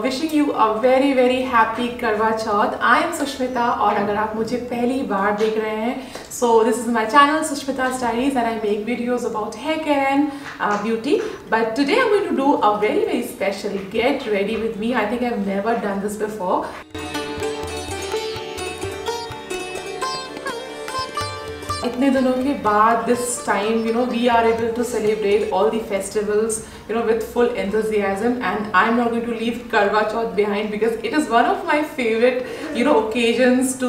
wishing you a very very happy करवा चौथ. I am Sushmita और अगर आप मुझे पहली बार देख रहे हैं so this is my channel Sushmita Diaries and I make videos about hair care and beauty. But today I'm going to do a very very special get ready with me. I think I've never done this before. इतने दिनों के बाद this time you know we are able to celebrate all the festivals you know with full enthusiasm and I am not going to leave करवा Chauth behind because it is one of my favourite you know occasions to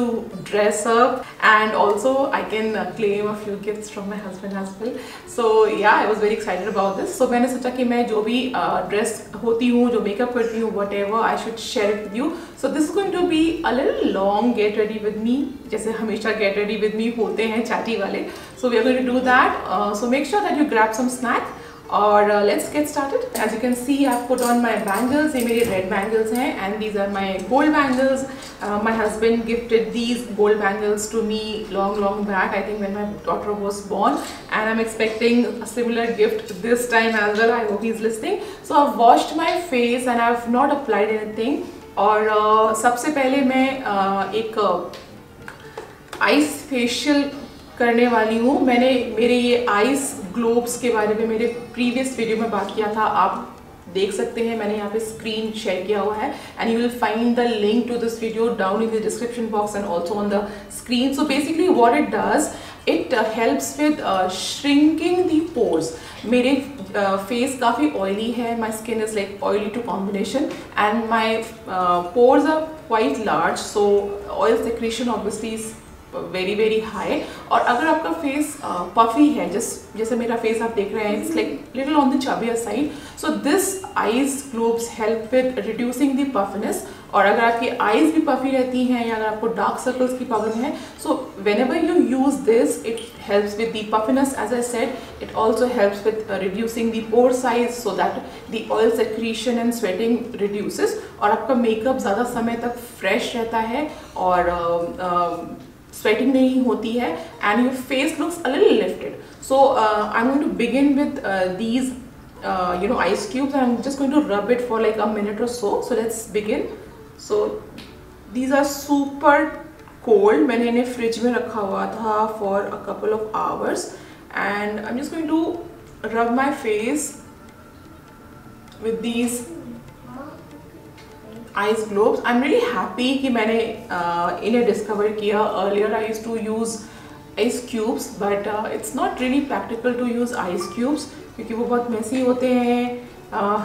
dress up and also I can claim a few gifts from my husband as well. So या I was very excited about this. So मैंने सोचा कि मैं जो भी dress होती हूँ जो मेकअप करती हूँ whatever I should share it with you. So this is going to be a little long get ready with me जैसे हमेशा गेट रेडी विद मी होते हैं वाले. So we are going to do that. So make sure that you grab some snack और let's get started. As you can see, I've put on my bangles. ये मेरे red bangles हैं and these are my gold bangles. My husband gifted these gold bangles to me long back. I think when my daughter was born, and I'm expecting a similar gift this time as well. I hope he's listening. So I've washed my face and I've not applied anything. और सबसे पहले मैं एक ice facial करने वाली हूँ. मैंने मेरे ये आइस ग्लोब्स के बारे में मेरे प्रीवियस वीडियो में बात किया था, आप देख सकते हैं. मैंने यहाँ पे स्क्रीन शेयर किया हुआ है and you will find the link to this video down in the description box and also on the screen. So basically what it does, it helps with shrinking the pores. मेरे face काफ़ी oily है, my skin is like oily to combination and my pores are quite large. So oil secretion obviously very very high. और अगर आपका face puffy है जैसे मेरा face आप देख रहे हैं, it's like little on the chubbier side. So this ice globes help with reducing the puffiness. और अगर आपकी आइज़ भी पफी रहती हैं या अगर आपको डार्क सर्कल्स की प्रॉब्लम है, so whenever you use this it helps with the puffiness. As I said, it also helps with reducing the pore size so that the oil secretion and sweating reduces और आपका makeup ज़्यादा समय तक fresh रहता है और sweating नहीं होती है and your face looks a little lifted. So I am going to begin with these you know ice cubes. I am just going to rub it for like a minute or so. So let's begin. So these are super cold. मैंने इन्हें fridge में रखा हुआ था for a couple of hours and I am just going to rub my face with these ice globes. I am really happy कि मैंने इन्हें discover किया. Earlier I use to use ice cubes but it's not really practical to use ice cubes क्योंकि वो बहुत Messi होते हैं,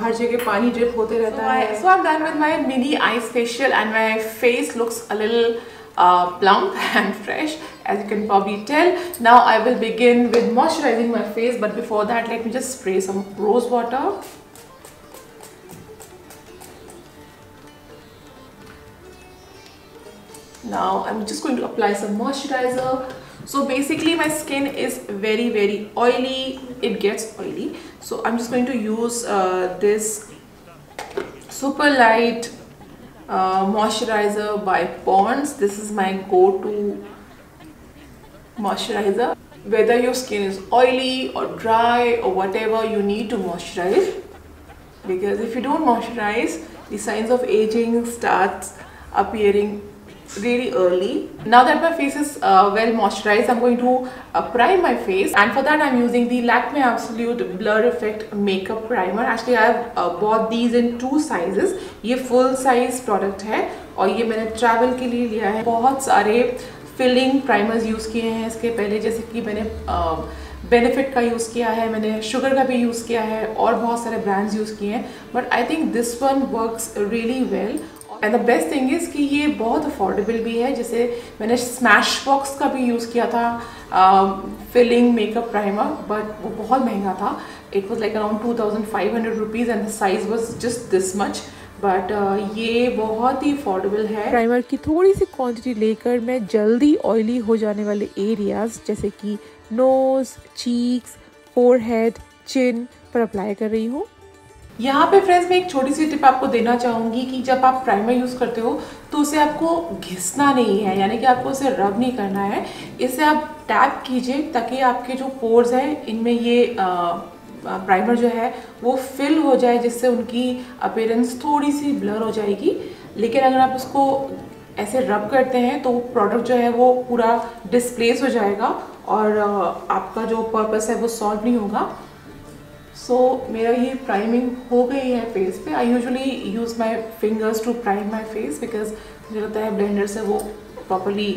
हर जगह पानी ड्रिप होते रहता है. So I am done with my mini ice facial and my face looks a little plump and fresh as you can probably tell. Now I will begin with moisturizing my face but before that let me just spray some rose water. Now I'm just going to apply some moisturizer. So basically my skin is very very oily, it gets oily, so I'm just going to use this super light moisturizer by Ponds. This is my go-to moisturizer. Whether your skin is oily or dry or whatever, you need to moisturize because if you don't moisturize, the signs of aging starts appearing really early. Now that my face is well moisturized, I'm going to prime my face and for that I'm using the Lakme Absolute Blur Effect makeup primer. Actually I have bought these in two sizes. ये full size product है और ये मैंने travel के लिए लिया है. बहुत सारे filling primers use किए हैं इसके पहले, जैसे कि मैंने बेनिफिट का यूज़ किया है, मैंने शुगर का भी यूज़ किया है और बहुत सारे ब्रांड्स यूज़ किए हैं but I think this one works really well. And the best thing is कि ये बहुत अफोर्डेबल भी है. जैसे मैंने स्मैशबॉक्स का भी यूज़ किया था फिलिंग मेकअप प्राइमर बट वो बहुत महंगा था. It was like around 2500 rupees and the size was just this much but ये बहुत ही अफोर्डेबल है. प्राइमर की थोड़ी सी क्वांटिटी लेकर मैं जल्दी ऑयली हो जाने वाले एरियाज़ जैसे कि नोज़, चीक्स, फोरहेड, चिन पर अप्लाई कर रही हूँ. यहाँ पे फ्रेंड्स मैं एक छोटी सी टिप आपको देना चाहूँगी कि जब आप प्राइमर यूज़ करते हो तो उसे आपको घिसना नहीं है, यानी कि आपको उसे रब नहीं करना है. इसे आप टैप कीजिए ताकि आपके जो पोर्स हैं इनमें ये प्राइमर जो है वो फिल हो जाए, जिससे उनकी अपीयरेंस थोड़ी सी ब्लर हो जाएगी। लेकिन अगर आप उसको ऐसे रब करते हैं तो प्रोडक्ट जो है वो पूरा डिस्प्लेस हो जाएगा और आपका जो पर्पस है वो सॉल्व नहीं होगा। सो मेरा ये प्राइमिंग हो गई है फेस पे। I usually use my fingers to prime my face because मुझे लगता है ब्लेंडर से वो प्रॉपरली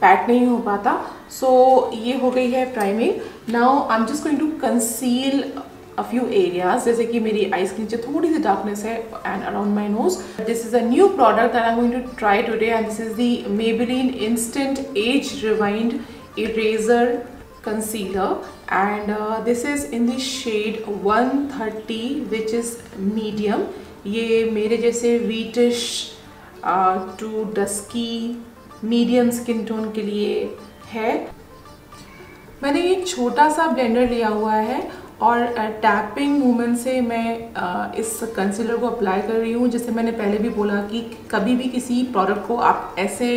पैक नहीं हो पाता। सो ये हो गई है priming. Now I am just going to conceal a few areas, जैसे कि मेरी आइज के नीचे थोड़ी सी डार्कनेस है and around my nose. This is a new product that I am going to try today and this is the Maybelline instant age rewind eraser concealer and this is in the shade 130 which is medium। ये मेरे जैसे wheatish to dusky medium skin tone के लिए है। मैंने ये छोटा सा ब्लेंडर लिया हुआ है और टैपिंग मूवमेंट से मैं इस कंसीलर को अप्लाई कर रही हूँ। जैसे मैंने पहले भी बोला कि कभी भी किसी प्रोडक्ट को आप ऐसे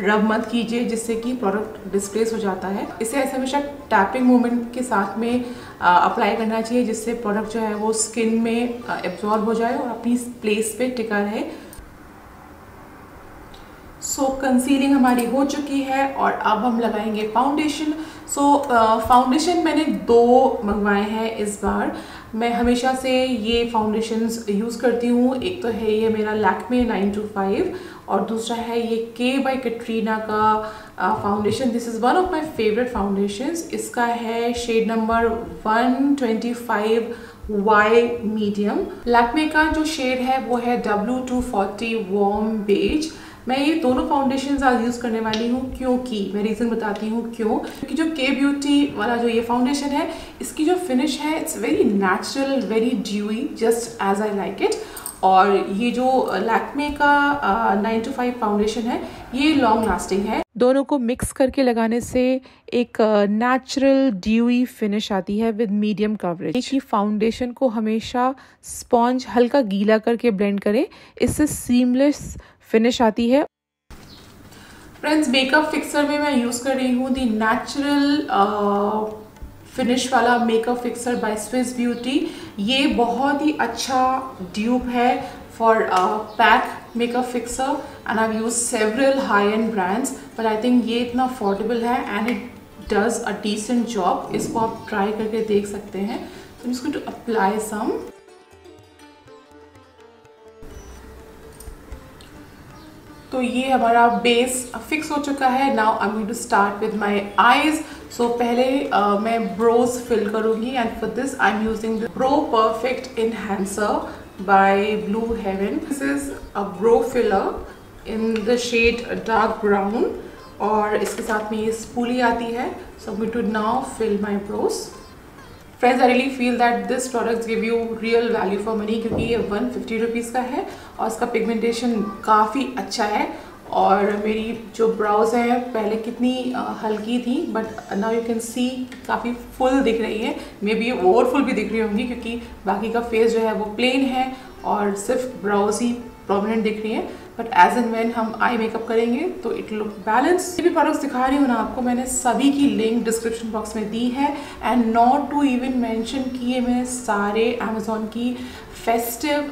रब मत कीजिए जिससे कि प्रोडक्ट डिस्प्लेस हो जाता है। इसे ऐसे हमेशा टैपिंग मूवमेंट के साथ में अप्लाई करना चाहिए, जिससे प्रोडक्ट जो है वो स्किन में एब्जॉर्ब हो जाए और अपनी प्लेस पे टिका रहे। सो कंसीलिंग हमारी हो चुकी है और अब हम लगाएंगे फाउंडेशन। सो फाउंडेशन मैंने दो मंगवाए हैं इस बार। मैं हमेशा से ये फाउंडेशंस यूज़ करती हूँ। एक तो है ये मेरा लैक्मे 9 to 5 और दूसरा है ये के बाय कैटरीना का foundation. This is one of my favourite foundations. इसका है shade number 125 Y medium. Lakme का जो शेड है वो है W240 वार्म बेज। मैं ये दोनों फाउंडेशंस आज यूज़ करने वाली हूँ, क्योंकि मैं रीज़न बताती हूँ क्योंकि जो के ब्यूटी वाला जो ये फाउंडेशन है, इसकी जो फिनिश है it's very natural, very dewy, just as I like it. और ये जो लैक्मे का 9 to 5 फाउंडेशन है ये लॉन्ग लास्टिंग है। दोनों को मिक्स करके लगाने से एक नेचुरल ड्यूई फिनिश आती है विद मीडियम कवरेज। एक ही फाउंडेशन को हमेशा स्पॉन्ज हल्का गीला करके ब्लेंड करें, इससे सीमलेस फिनिश आती है। फ्रेंड्स, मेकअप फिक्सर में मैं यूज़ कर रही हूँ दी नेचुरल फिनिश वाला makeup fixer by Swiss Beauty. ये बहुत ही अच्छा ड्यूप है for pack makeup fixer and I use several high end brands, but I think ये इतना अफोर्डेबल है and it does a decent job. इसको आप ट्राई करके देख सकते हैं। तो इसको टू अप्लाई सम। तो ये हमारा बेस फिक्स हो चुका है। Now I am going to start with my eyes. So पहले मैं ब्रोज फिल करूँगी and for this I am using the brow perfect enhancer by Blue Heaven. This is a brow filler in the shade dark brown और इसके साथ में ये spoolie आती है। So I am going to now fill my brows. Friends, I really feel that this products give you real value for money, क्योंकि ये 150 rupees का है और इसका पिगमेंटेशन काफ़ी अच्छा है। और मेरी जो ब्राउज हैं पहले कितनी हल्की थी, but now you can see काफ़ी फुल दिख रही है। मे बी ये ओवरफुल भी दिख रही होंगी, क्योंकि बाकी का फेस जो है वो प्लेन है और सिर्फ ब्राउज ही प्रोमिनेंट दिख रही है। बट एज एंड व्हेन हम आई मेकअप करेंगे तो इट लुक बैलेंस। ये भी प्रोडक्ट्स दिखा रही हूँ ना आपको, मैंने सभी की लिंक डिस्क्रिप्शन बॉक्स में दी है and not to even mention किए मैंने सारे अमेजोन की फेस्टिव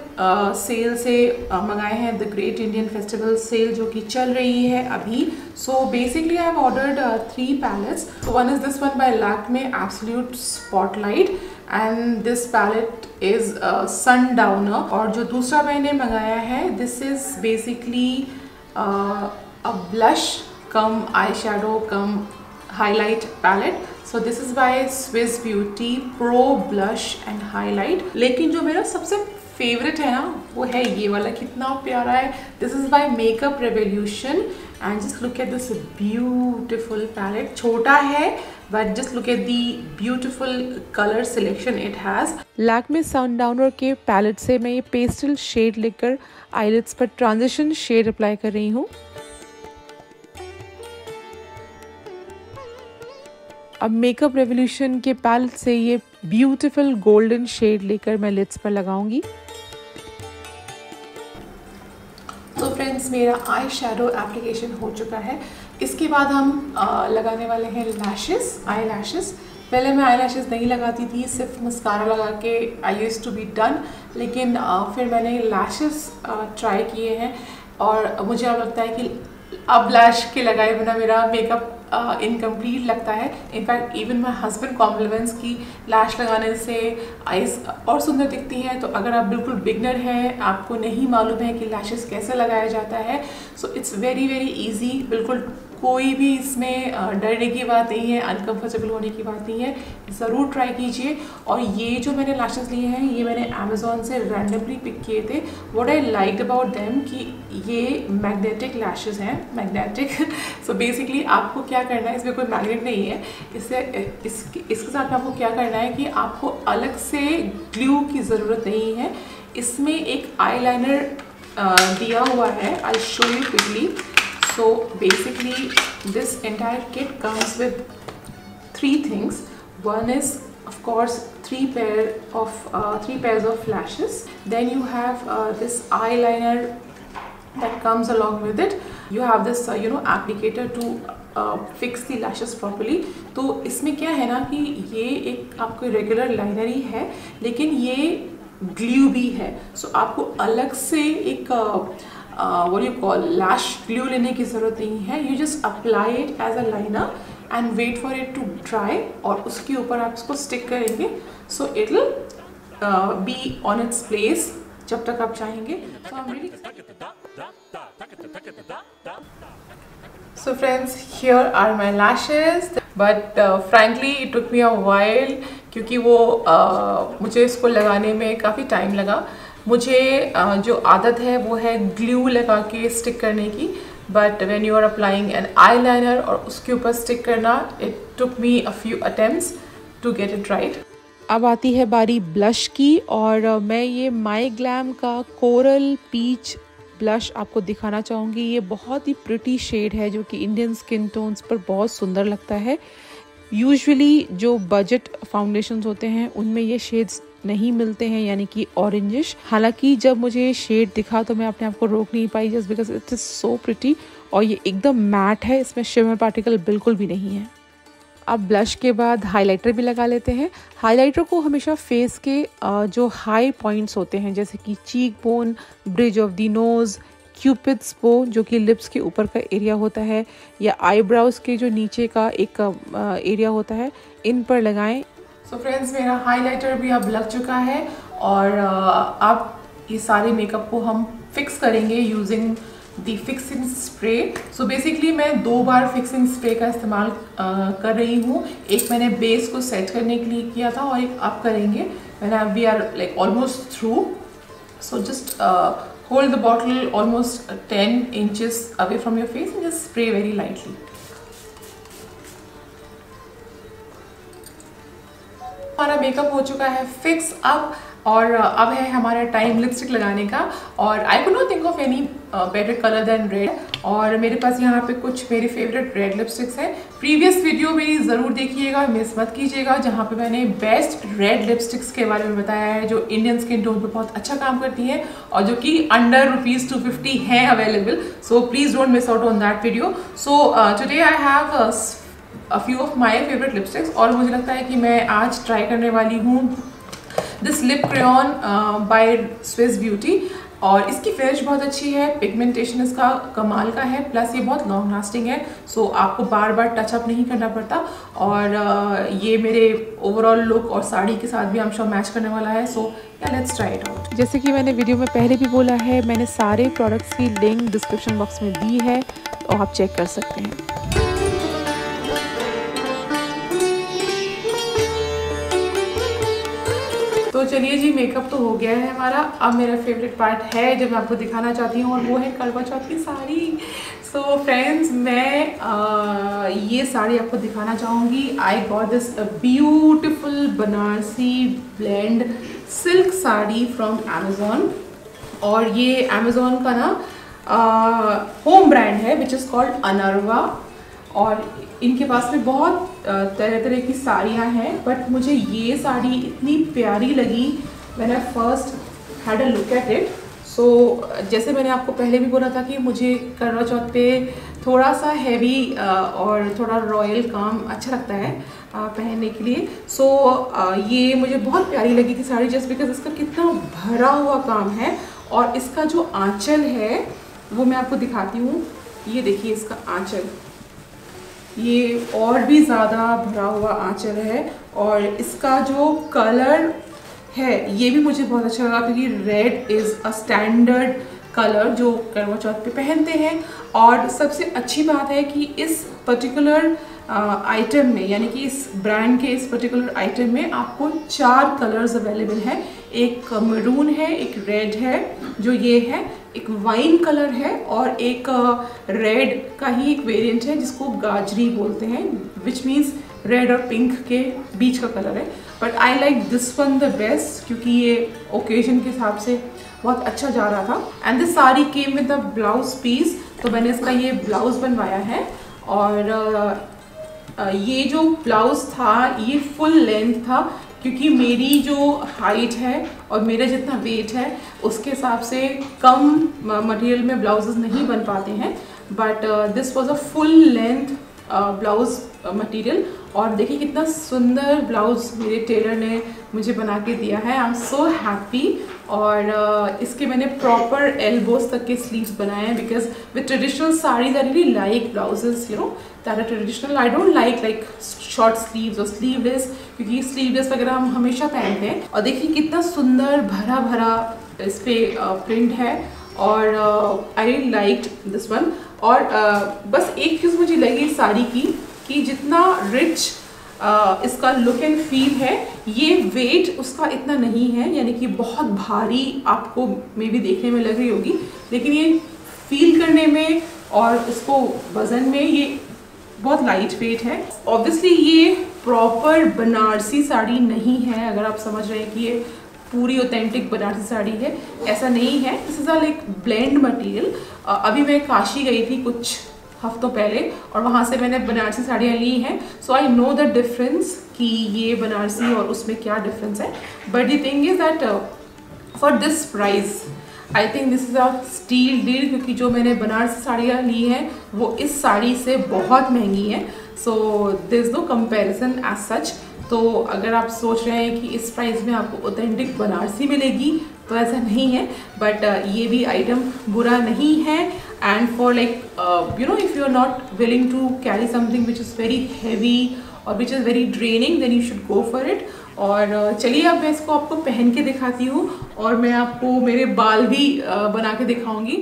सेल से मंगाए हैं। The great Indian festival sale जो कि चल रही है अभी। So basically I have ordered 3 palettes। One is this one by Lakme absolute spotlight and this palette is sundowner. और जो दूसरा मैंने मंगाया है this is basically a blush cum eye shadow cum highlight palette. So this is by Swiss Beauty pro blush and highlight. लेकिन जो मेरा सबसे फेवरेट है ना वो है ये वाला, कितना प्यारा है। This is by makeup revolution and just look at this beautiful palette. छोटा है but just look at the beautiful colour selection it has. Lakme sundowner के पैलेट से मैं ये पेस्टल शेड लेकर आईलिड्स पर ट्रांजिशन शेड अप्लाई कर रही हूँ। अब मेकअप रेवोल्यूशन के पैलेट से ये ब्यूटिफुल गोल्डन शेड लेकर मैं लिड्स पर लगाऊंगी। तो फ्रेंड्स, मेरा आई शेडो एप्लीकेशन हो चुका है। इसके बाद हम लगाने वाले हैं लैशेस, आई लैशेस। पहले मैं आईलैशेस नहीं लगाती थी, सिर्फ मस्कारा लगा के I used to be done, लेकिन फिर मैंने लैशेस ट्राई किए हैं और मुझे अब लगता है कि अब लैश के लगाए बिना मेरा मेकअप इनकम्प्लीट लगता है. In fact even my husband compliments की लैश लगाने से आइज़ और सुंदर दिखती हैं. तो अगर आप बिल्कुल बिगनर हैं, आपको नहीं मालूम है कि लैशेस कैसे लगाया जाता है, so it's very very easy. बिल्कुल कोई भी इसमें डरने की बात नहीं है, अनकम्फर्टेबल होने की बात नहीं है. ज़रूर ट्राई कीजिए. और ये जो मैंने लैशेस लिए हैं ये मैंने अमेज़ॉन से रैंडमली पिक किए थे. What I like about them कि ये मैग्नेटिक लैशेस हैं, मैग्नेटिक. सो बेसिकली आपको क्या करना है, इसमें कोई मैग्नेट नहीं है, इसके साथ आपको क्या करना है कि आपको अलग से ग्लू की ज़रूरत नहीं है. इसमें एक आईलाइनर दिया हुआ है, I show you quickly. So basically this entire kit comes with three things. One is of course three pairs of lashes. Then you have this eyeliner that comes along with it. You have this applicator to fix the lashes properly. तो इसमें क्या है ना कि ये एक आपको regular liner ही है, लेकिन ये ग्लू भी है. सो आपको अलग से एक what you call lash glue लेने की ज़रूरत नहीं है. You just apply it as a liner and wait for it to dry और उसके ऊपर आप इसको stick करेंगे. So it'll be on its place जब तक आप चाहेंगे. So I'm really So friends, here are my lashes. But frankly it took me a while क्योंकि वो मुझे इसको लगाने में काफ़ी टाइम लगा. मुझे जो आदत है वो है ग्लू लगा के स्टिक करने की, but when you are applying an eyeliner और उसके ऊपर स्टिक करना, it took me a few attempts to get it right. अब आती है बारी ब्लश की, और मैं ये MyGlamm का कोरल पीच ब्लश आपको दिखाना चाहूँगी. ये बहुत ही प्रिटी शेड है जो कि इंडियन स्किन टोन्स पर बहुत सुंदर लगता है. यूजुअली जो बजट फाउंडेशंस होते हैं उनमें ये शेड्स नहीं मिलते हैं, यानी कि ऑरेंजिश. हालांकि जब मुझे ये शेड दिखा तो मैं अपने आप को रोक नहीं पाई, just because it is so pretty. और ये एकदम मैट है, इसमें शिमर पार्टिकल बिल्कुल भी नहीं है. अब ब्लश के बाद हाइलाइटर भी लगा लेते हैं. हाइलाइटर को हमेशा फेस के जो हाई पॉइंट्स होते हैं, जैसे कि cheek bone, bridge of the nose, cupids bow जो कि लिप्स के ऊपर का एरिया होता है, या आईब्राउज के जो नीचे का एक एरिया होता है, इन पर लगाएं. सो फ्रेंड्स, मेरा हाइलाइटर भी अब लग चुका है. और आप ये सारे मेकअप को हम फिक्स करेंगे using the fixing spray. So basically मैं 2 बार फिक्सिंग स्प्रे का इस्तेमाल कर रही हूँ. एक मैंने बेस को सेट करने के लिए किया था और एक आप करेंगे. मैंने we are like almost through. So just hold the bottle almost 10 inches away from your face and just spray very lightly. हमारा मेकअप हो चुका है फिक्स अप, और अब है हमारा टाइम लिपस्टिक लगाने का. और I could not think of any better colour than red. और मेरे पास यहाँ पे कुछ मेरे फेवरेट रेड लिपस्टिक्स हैं. प्रीवियस वीडियो मेरी ज़रूर देखिएगा, मिस मत कीजिएगा, जहाँ पे मैंने बेस्ट रेड लिपस्टिक्स के बारे में बताया है जो इंडियन स्किन टोन पे बहुत अच्छा काम करती हैं और जो कि अंडर ₹250 हैं available. So please don't miss out on that video. So today I have a few of my favourite lipsticks, और मुझे लगता है कि मैं आज ट्राई करने वाली हूँ this lip crayon by Swiss Beauty. और इसकी फिनिश बहुत अच्छी है, पिगमेंटेशन इसका कमाल का है, प्लस ये बहुत लॉन्ग लास्टिंग है. सो आपको बार बार टचअप नहीं करना पड़ता. और ये मेरे ओवरऑल लुक और साड़ी के साथ भी आई एम श्योर मैच करने वाला है. So let's try it out. जैसे कि मैंने वीडियो में पहले भी बोला है, मैंने सारे प्रोडक्ट्स की लिंक डिस्क्रिप्शन बॉक्स में दी है, तो आप चेक कर सकते हैं. तो चलिए जी, मेकअप तो हो गया है हमारा. अब मेरा फेवरेट पार्ट है जब मैं आपको दिखाना चाहती हूँ, और वो है करवा चौथ की साड़ी. सो फ्रेंड्स, मैं ये साड़ी आपको दिखाना चाहूँगी. I got this beautiful Banarasi blend silk sari from Amazon. और ये अमेज़ॉन का ना होम ब्रांड है विच इज़ कॉल्ड अनरवा. और इनके पास में बहुत तरह तरह की साड़ियाँ हैं, बट मुझे ये साड़ी इतनी प्यारी लगी when I first had a look at it. So जैसे मैंने आपको पहले भी बोला था कि मुझे करवा चौथ पे थोड़ा सा हैवी और थोड़ा रॉयल काम अच्छा लगता है. पहनने के लिए। सो ये मुझे बहुत प्यारी लगी थी साड़ी जस्ट बिकॉज इसका कितना भरा हुआ काम है। और इसका जो आंचल है वो मैं आपको दिखाती हूँ, ये देखिए इसका आंचल, ये और भी ज़्यादा भरा हुआ आंचल है। और इसका जो कलर है ये भी मुझे बहुत अच्छा लगा क्योंकि red is a standard colour जो करवा चौथ पे पहनते हैं। और सबसे अच्छी बात है कि इस पर्टिकुलर आइटम में, यानी कि इस ब्रांड के इस पर्टिकुलर आइटम में आपको 4 कलर्स अवेलेबल हैं। एक मरून है, एक रेड है जो ये है, एक वाइन कलर है और एक रेड का ही एक वेरिएंट है जिसको गाजरी बोलते हैं, विच मीन्स रेड और पिंक के बीच का कलर है। But I like this one the best क्योंकि ये ओकेजन के हिसाब से बहुत अच्छा जा रहा था। And this sari came with the blouse piece, तो मैंने इसका ये ब्लाउज बनवाया है। और ये जो ब्लाउज था ये फुल लेंथ था क्योंकि मेरी जो हाइट है और मेरा जितना वेट है उसके हिसाब से कम मटेरियल में ब्लाउजेस नहीं बन पाते हैं। But this was a full length blouse material. और देखिए कितना सुंदर ब्लाउज मेरे टेलर ने मुझे बना के दिया है। I am so happy. और इसके मैंने प्रॉपर एल्बोस तक के स्लीव्स बनाए हैं because with traditional saris I really like blouses, you know that traditional. I don't like short sleeves और स्लीवलेस क्योंकि स्लीवलेस वगैरह हम हमेशा पहनते हैं। और देखिए कितना सुंदर भरा भरा इस पर प्रिंट है और I really like this one. और बस एक चीज़ मुझे लगी साड़ी की कि जितना रिच इसका लुक एंड फील है ये वेट उसका इतना नहीं है, यानी कि बहुत भारी आपको मे भी देखने में लग रही होगी लेकिन ये फील करने में और उसको वज़न में ये बहुत लाइट वेट है। ऑब्वियसली ये प्रॉपर बनारसी साड़ी नहीं है, अगर आप समझ रहे हैं कि ये पूरी ऑथेंटिक बनारसी साड़ी है, ऐसा नहीं है। This is like blend material. अभी मैं काशी गई थी कुछ हफ्तों पहले और वहाँ से मैंने बनारसी साड़ियाँ ली हैं, so I know the difference कि ये बनारसी और उसमें क्या डिफरेंस है। But the thing is that for this price I think this is a steal deal क्योंकि जो मैंने बनारसी साड़ियाँ ली हैं वो इस साड़ी से बहुत महंगी हैं। So there is no comparison as such. तो अगर आप सोच रहे हैं कि इस प्राइस में आपको ऑथेंटिक बनारसी मिलेगी तो ऐसा नहीं है। बट ये भी आइटम बुरा नहीं है। And for like you know if you are not willing to carry something which is very heavy और which is very draining then you should go for it. और चलिए अब मैं इसको आपको पहन के दिखाती हूँ और मैं आपको मेरे बाल भी बना के दिखाऊंगी।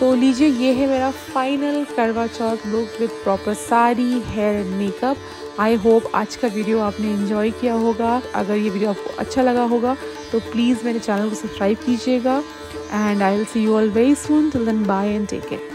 तो लीजिए ये है मेरा final Karva Chauth look with proper sari, hair and makeup. I hope आज का वीडियो आपने एंजॉय किया होगा। अगर ये वीडियो आपको अच्छा लगा होगा तो प्लीज़ मेरे चैनल को सब्सक्राइब कीजिएगा। And I will see you all very soon. Till then bye and take care.